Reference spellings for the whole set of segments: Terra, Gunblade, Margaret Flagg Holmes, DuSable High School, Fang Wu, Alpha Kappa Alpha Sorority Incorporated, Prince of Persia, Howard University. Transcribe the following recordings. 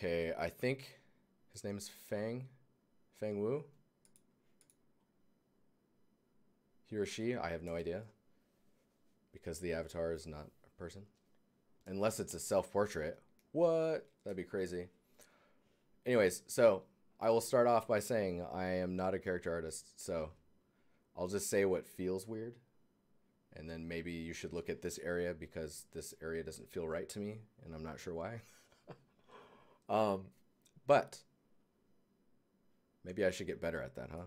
Okay, I think his name is Fang Wu. He or she, I have no idea. Because the avatar is not a person. Unless it's a self-portrait. What? That'd be crazy. Anyways, so I will start off by saying I am not a character artist, so I'll just say what feels weird. And then maybe you should look at this area because this area doesn't feel right to me, and I'm not sure why. But maybe I should get better at that, huh?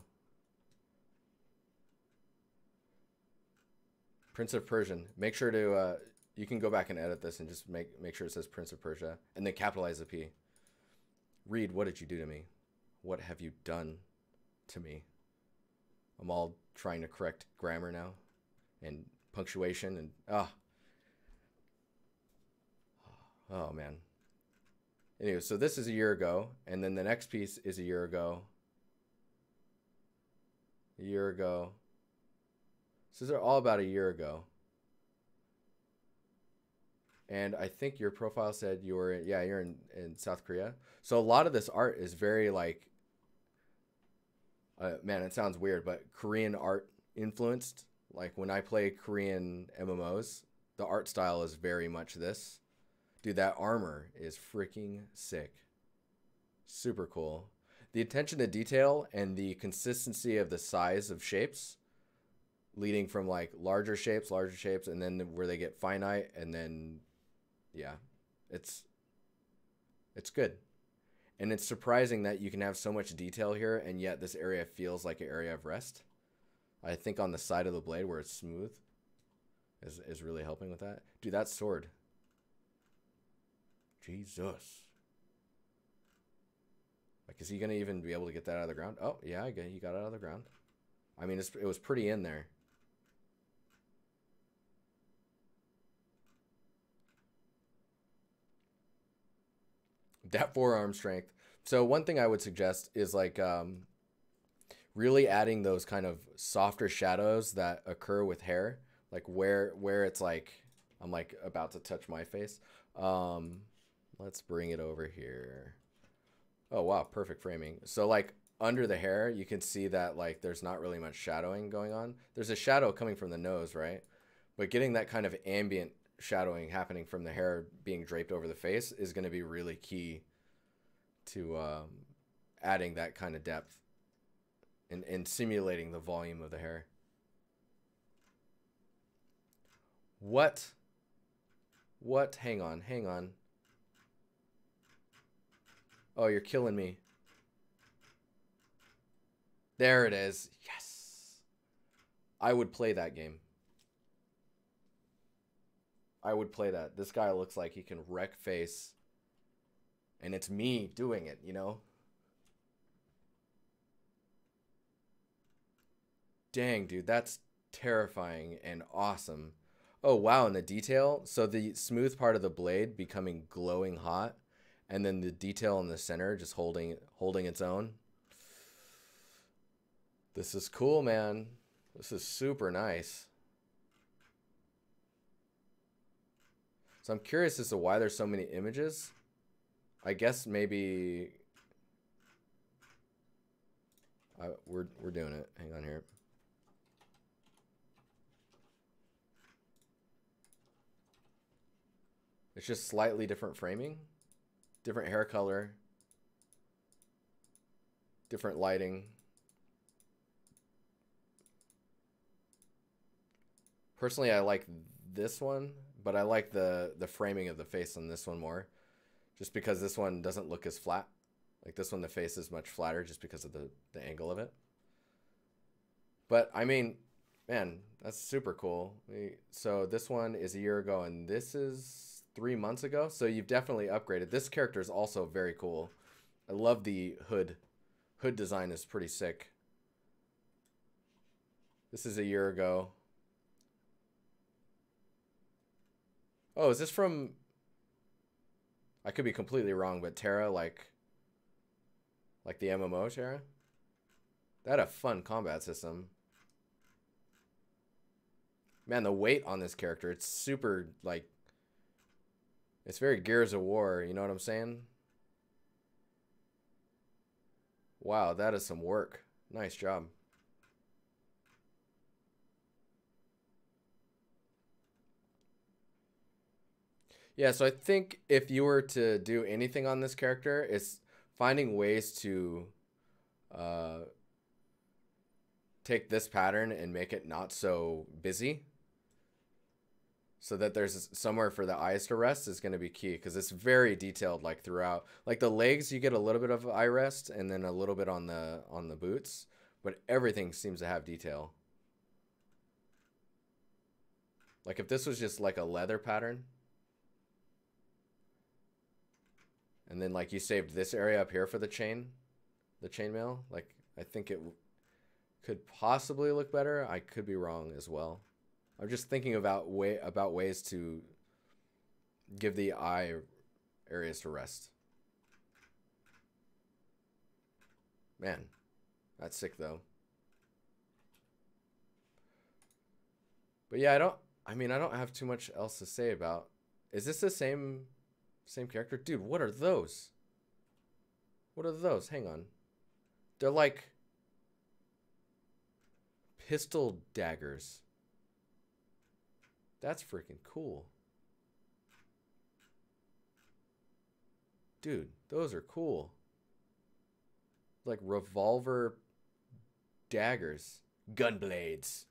Prince of Persia. Make sure to, you can go back and edit this and just make sure it says Prince of Persia. And then capitalize the P. Reed, what did you do to me? What have you done to me? I'm all trying to correct grammar now. And punctuation and, oh man. Anyway, so this is a year ago. And then the next piece is a year ago. A year ago. So these are all about a year ago. And I think your profile said you were, yeah, you're in South Korea. So a lot of this art is very like, man, it sounds weird, but Korean art influenced. Like when I play Korean MMOs, the art style is very much this. Dude, that armor is freaking sick. Super cool. The attention to detail and the consistency of the size of shapes, leading from like larger shapes, and then where they get finite, and then, yeah, it's good. And it's surprising that you can have so much detail here, and yet this area feels like an area of rest. I think on the side of the blade where it's smooth is really helping with that. Dude, that sword. Jesus. Like, is he going to even be able to get that out of the ground? Oh, yeah, he got it out of the ground. I mean, it was pretty in there. That forearm strength. So one thing I would suggest is like really adding those kind of softer shadows that occur with hair, like where it's like I'm like about to touch my face. Let's bring it over here. Oh wow, perfect framing. So like under the hair, you can see that like there's not really much shadowing going on. There's a shadow coming from the nose, right? But getting that kind of ambient shadowing happening from the hair being draped over the face is going to be really key to adding that kind of depth and simulating the volume of the hair. What? Hang on. Oh, you're killing me. There it is. Yes. I would play that game. I would play that. This guy looks like he can wreck face. And it's me doing it, you know? Dang, dude, that's terrifying and awesome. Oh, wow, and the detail. So the smooth part of the blade becoming glowing hot. And then the detail in the center just holding its own. This is cool, man. This is super nice. So I'm curious as to why there's so many images. I guess maybe we're doing it. Hang on here. It's just slightly different framing, different hair color, different lighting. Personally, I like this one, but I like the framing of the face on this one more, just because this one doesn't look as flat. Like this one, the face is much flatter just because of the angle of it. But I mean, man, that's super cool. So this one is a year ago and this is 3 months ago. So you've definitely upgraded. This character is also very cool. I love the hood. Hood design is pretty sick. This is a year ago. Oh, is this from, I could be completely wrong, but Terra, like the MMO Terra? That had a fun combat system. Man, the weight on this character, it's super, like, it's very Gears of War, you know what I'm saying? Wow, that is some work. Nice job. Yeah, so I think if you were to do anything on this character, it's finding ways to take this pattern and make it not so busy, so that there's somewhere for the eyes to rest is going to be key, because it's very detailed. Like throughout, like the legs, you get a little bit of eye rest and then a little bit on the boots, but everything seems to have detail. Like if this was just like a leather pattern, and then like you saved this area up here for the chainmail, like I think it could possibly look better. I could be wrong as well. I'm just thinking about ways to give the eye areas to rest. Man, that's sick though. But yeah, I don't have too much else to say about. Is this the same character? Dude, what are those? What are those? Hang on. They're like pistol daggers. That's freaking cool. Dude, those are cool. Like revolver daggers. Gun blades.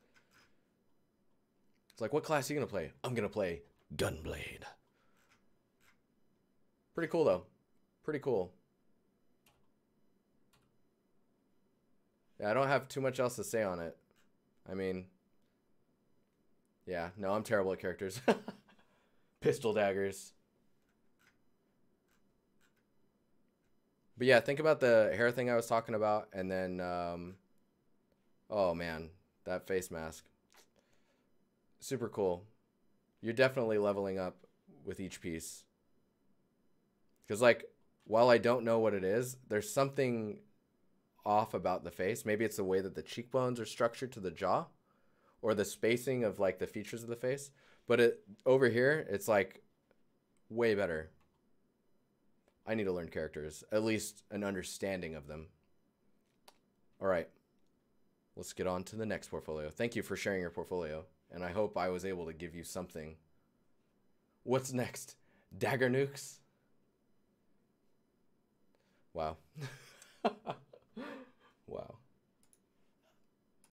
It's like, what class are you going to play? I'm going to play Gunblade. Pretty cool though. Pretty cool. Yeah, I don't have too much else to say on it. I mean, yeah, no, I'm terrible at characters. Pistol daggers. But yeah, think about the hair thing I was talking about, and then, oh man, that face mask. Super cool. You're definitely leveling up with each piece. Because, like, while I don't know what it is, there's something off about the face. Maybe it's the way that the cheekbones are structured to the jaw, or the spacing of, like, the features of the face. But over here, it's, like, way better. I need to learn characters. At least an understanding of them. All right. Let's get on to the next portfolio. Thank you for sharing your portfolio. And I hope I was able to give you something. What's next? Dagger nukes? Wow. Wow.